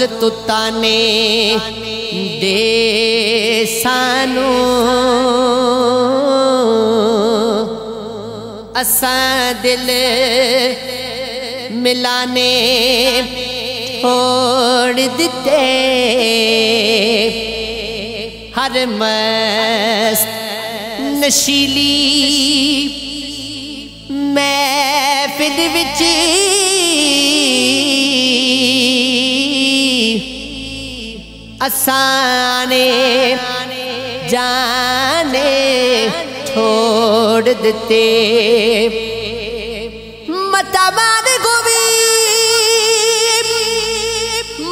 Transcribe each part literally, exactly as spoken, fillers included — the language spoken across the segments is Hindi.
रोज तू ताने दे सानू, असा दिल मिलाने छोड़ दिते। हर मस्त नशीली महफिल विच असाने जाने छोड़ दिते। मतमान गोबी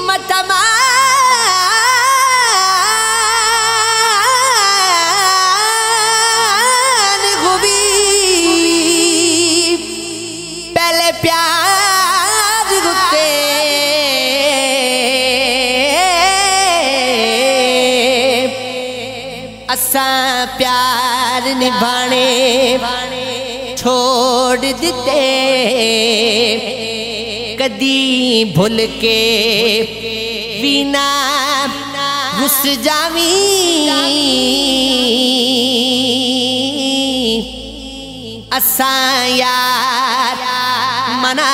मतमान गोबी पहले प्यार गुते असा प्यार निभाने छोड़ दिते। कदी भूल के बिना घुस जावी असा यार मना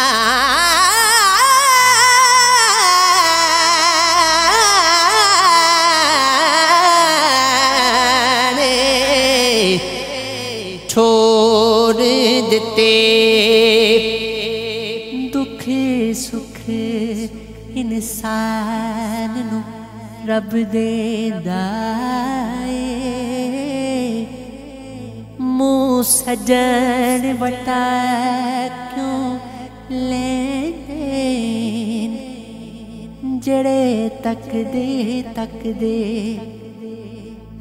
छोड़ देते। दुख सुख इंसान नू रब देंदा ए, मुँह सजन वटा क्यों लेंदे जड़े तक दे तक दे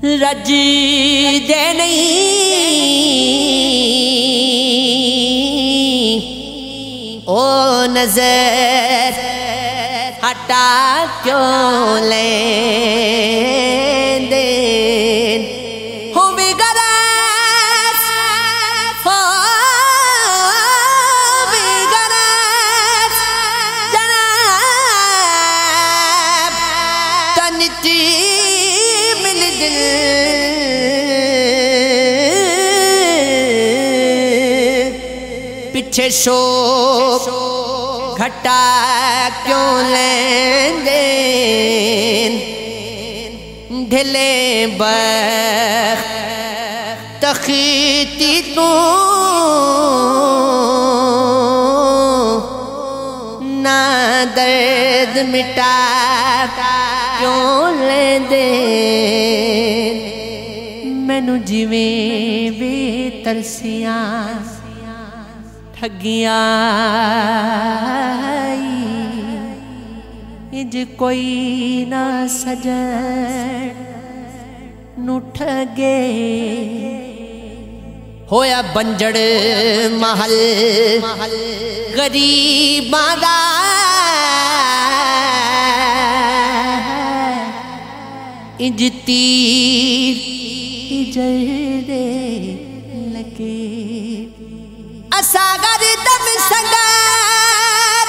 रज दे नहीं ओ नजर हटा क्यों लेंदे। हो बेगरज हो बेगरज जनाब तनिती मिल दिल पीछे शो घटा क्यों लेंदे। ढिले बख्ती तू ना दर्द मिटा क्यों लेंदे। मैनू जिवें वे तरसिया ठगिया इंज कोई ना सजन नू ठगे। होया बंजड़ महल गरीबां दा इंज तीर जड़े लगे। सागर दम संगार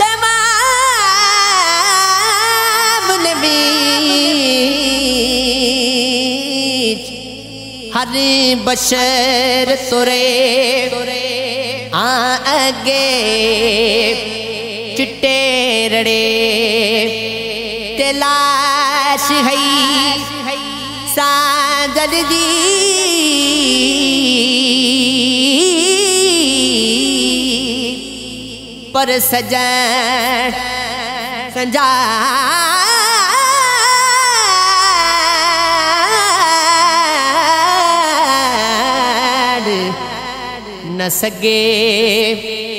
तमाम नबीज हर बशर तुरे आ आगे चिट्टे रड़े तलाश है साजल दी पर सजन संजान न सके।